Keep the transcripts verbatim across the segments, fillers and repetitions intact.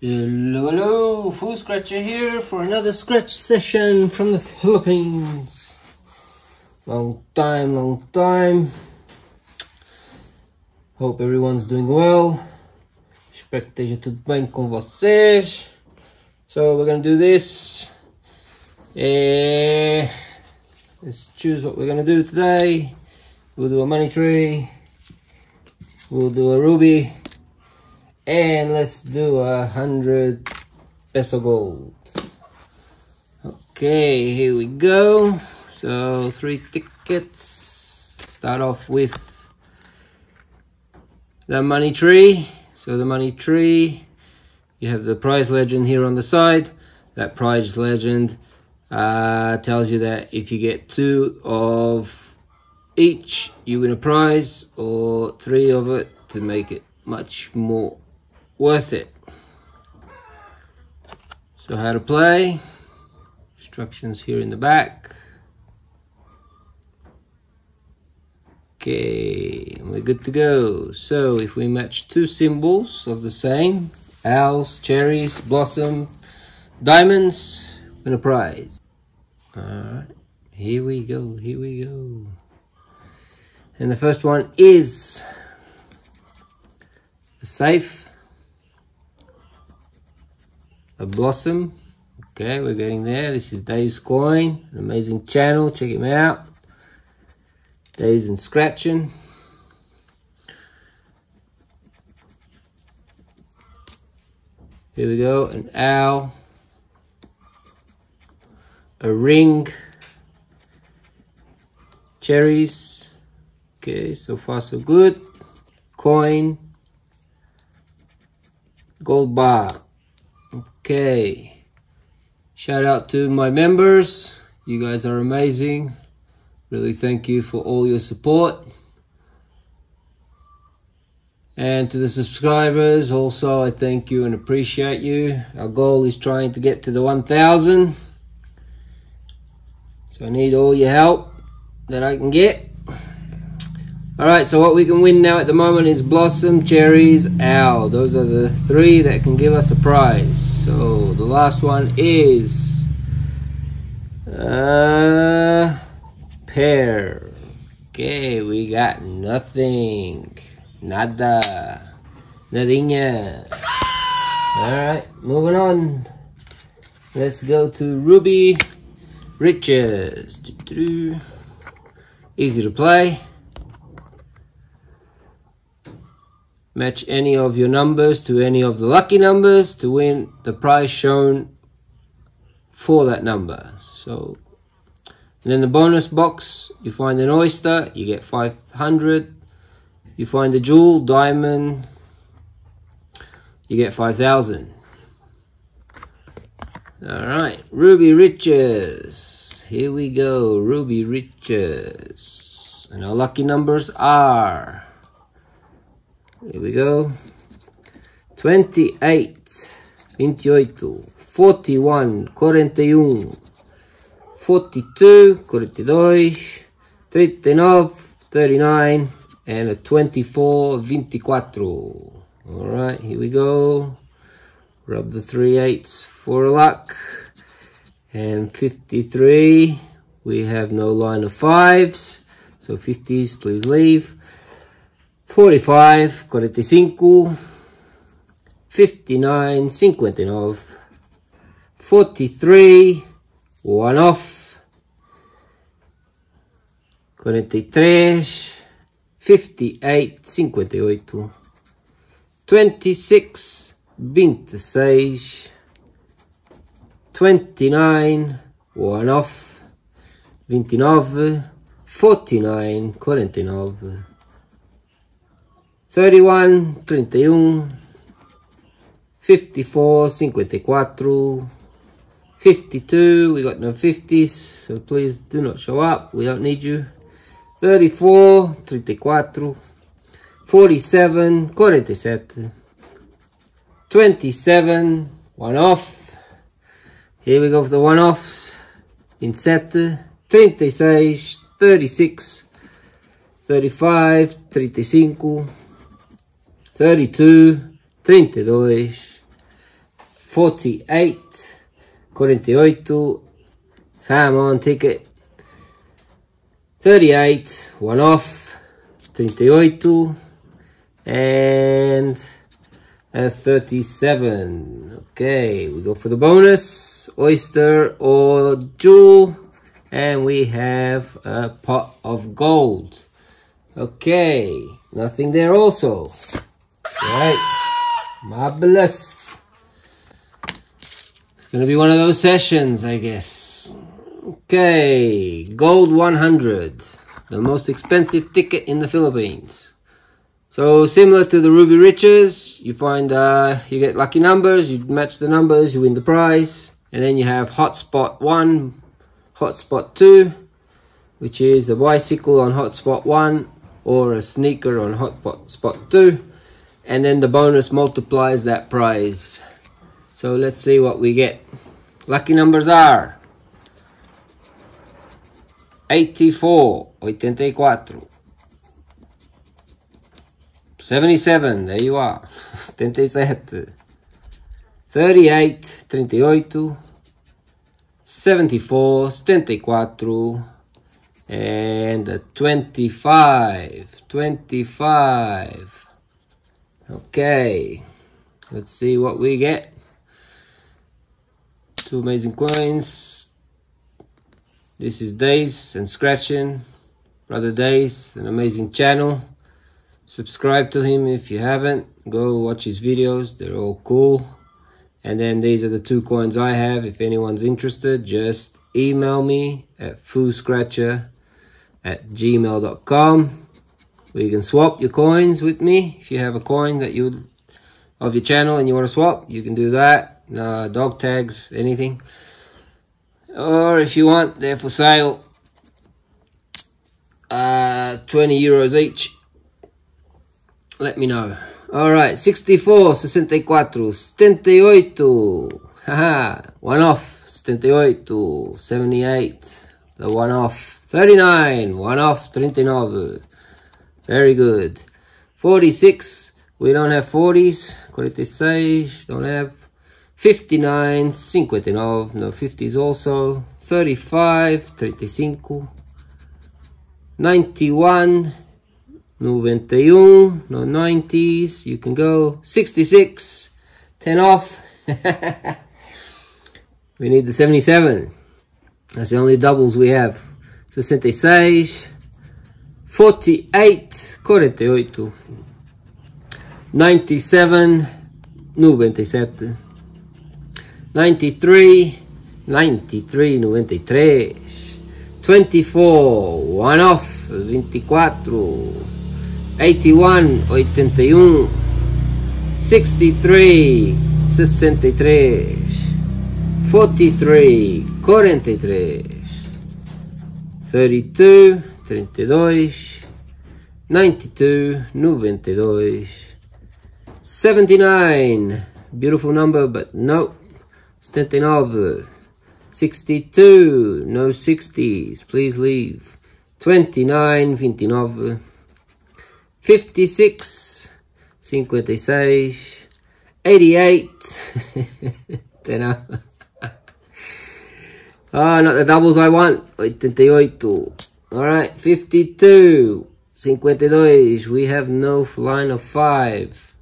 Hello, hello, Full Scratcher here for another scratch session from the Philippines. Long time, long time. Hope everyone's doing well. Espero que esteja tudo bem com vocês. So we're gonna do this. Uh, let's choose what we're gonna do today. We'll do a money tree. We'll do a ruby. And let's do a hundred peso gold. Okay, here we go. So three tickets. Start off with the money tree. So the money tree, you have the prize legend here on the side. That prize legend uh, tells you that if you get two of each, you win a prize, or three of it to make it much more worth it. So how to play, instructions here in the back. Okay, and we're good to go. So if we match two symbols of the same, owls, cherries, blossom, diamonds, win a prize. All right, here we go, here we go. And the first one is a safe. A blossom. Okay, we're getting there. This is Days Coin, an amazing channel. Check him out. Dazed N Scratchin. Here we go. An owl. A ring. Cherries. Okay, so far so good. Coin. Gold bar. Okay, shout out to my members. You guys are amazing. Really thank you for all your support. And to the subscribers also, I thank you and appreciate you. Our goal is trying to get to the one thousand. So I need all your help that I can get. Alright, so what we can win now at the moment is blossom, cherries, owl. Those are the three that can give us a prize. So the last one is uh, pear. Okay, we got nothing. Nada. Nadinha. Alright, moving on. Let's go to ruby riches. Easy to play. Match any of your numbers to any of the lucky numbers to win the prize shown for that number. So, and then the bonus box, you find an oyster, you get five hundred. You find a jewel, diamond, you get five thousand. All right, ruby riches. Here we go, ruby riches. And our lucky numbers are... here we go, twenty-eight, twenty-eight, forty-one, forty-one, forty-two, forty-two, thirty-nine, thirty-nine, and a twenty-four, twenty-four. All right, here we go. Rub the three eights for luck. And fifty-three, we have no line of fives, so fifties, please leave. forty-five, forty-five, fifty-nine, fifty-nine, forty-three, one off, forty-three, fifty-eight, fifty-eight, twenty-six, twenty-six, twenty-nine, one off, twenty-nine, forty-nine, forty-nine, thirty-one, thirty-one, fifty-four, fifty-four, fifty-two, we got no fifties, so please do not show up, we don't need you. thirty-four, thirty-four, forty-seven, forty-seven, twenty-seven, one off. Here we go for the one offs. In set, thirty-six, thirty-six, thirty-five, thirty-five, thirty-two, thirty-two, forty-eight, forty-eight, come on, take it, thirty-eight, one off, twenty-eight, and uh, thirty-seven. Okay, we go for the bonus, oyster or jewel, and we have a pot of gold. Okay, nothing there also. Right, marvelous. It's gonna be one of those sessions, I guess. Okay, gold one hundred, the most expensive ticket in the Philippines. So similar to the Ruby Riches, you find uh, you get lucky numbers, you match the numbers, you win the prize, and then you have hotspot one, hotspot two, which is a bicycle on hotspot one or a sneaker on hotspot two. And then the bonus multiplies that prize. So let's see what we get. Lucky numbers are eighty-four, eighty-four, seventy-seven, there you are, seventy-seven, thirty-eight, thirty-eight, seventy-four, seventy-four, and twenty-five, twenty-five. Okay, let's see what we get. Two amazing coins. This is Dazed N Scratchin, brother Dazed, an amazing channel. Subscribe to him if you haven't. Go watch his videos, they're all cool. And then these are the two coins I have. If anyone's interested, just email me at full scratcher at gmail dot com. You can swap your coins with me. If you have a coin that you of your channel and you want to swap, you can do that. Uh, dog tags, anything. Or if you want, they're for sale. Uh, twenty euros each. Let me know. Alright, sixty-four, sixty-four, seventy-eight. Haha, one off. seventy-eight, seventy-eight. The one off. thirty-nine, one off. thirty-nine. Very good. forty-six, we don't have forties, forty-six, don't have. fifty-nine, fifty-nine, no fifties also. thirty-five, thirty-five. ninety-one, ninety-one, no nineties, you can go. sixty-six, ten off. We need the seventy-seven. That's the only doubles we have. sixty-six. forty-eight, forty-eight, ninety-seven, ninety-seven, ninety-three, ninety-three, ninety-three, twenty-four, one off, twenty-four, eighty-one, eighty-one, sixty-three, sixty-three, forty-three, forty-three, thirty-two, thirty-two, ninety-two, ninety-two, seventy-nine, beautiful number but no, seventy-nine, sixty-two, no sixties, please leave, twenty-nine, twenty-nine, fifty-six, fifty-six, eighty-eight, ten off. Ah, not the doubles I want, eighty-eight. Alright, fifty-two, fifty-two, we have no line of five,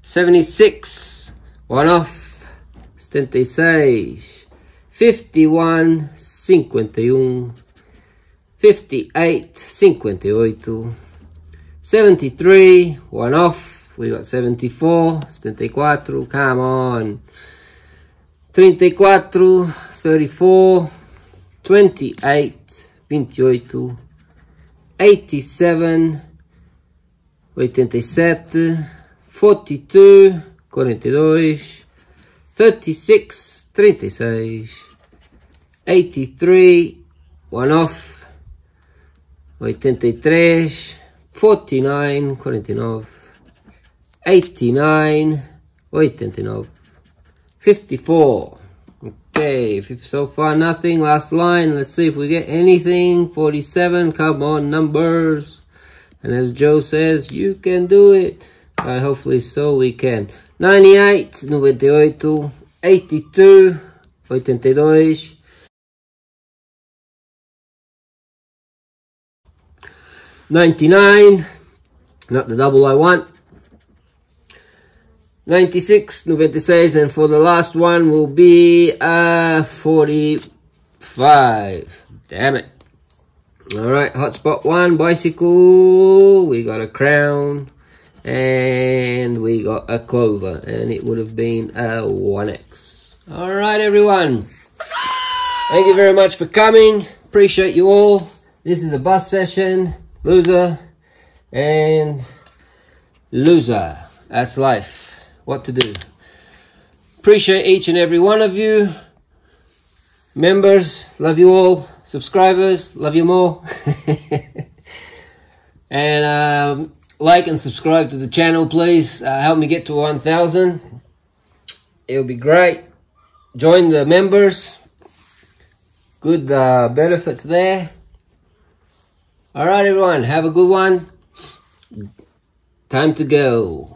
seventy-six, one off, seventy-six, fifty-one, fifty-one, fifty-eight, fifty-eight, seventy-three, one off, we got seventy-four, seventy-four, come on, thirty-four, thirty-four, twenty-eight, twenty-eight, eighty-seven, eighty-seven, forty-two, forty-two, thirty-six, thirty-six, eighty-three, one off, eighty-three, forty-nine, forty-nine, eighty-nine, eighty-nine, fifty-four. Okay, so far nothing, last line, let's see if we get anything. Forty-seven, come on numbers, and as Joe says, you can do it. All right, hopefully so we can. ninety-eight, ninety-eight, oitenta e dois, ninety-nine, not the double I want, ninety-six, ninety-six, and for the last one will be uh, forty-five, damn it. Alright, hotspot one, bicycle, we got a crown, and we got a clover, and it would have been a one X. Alright everyone, thank you very much for coming, appreciate you all. This is a bus session, loser, and loser, that's life, what to do. Appreciate each and every one of you, members, love you all. Subscribers, love you more. And um, like and subscribe to the channel, please. Uh, help me get to one thousand. It'll be great. Join the members. Good uh, benefits there. All right, everyone. Have a good one. Time to go.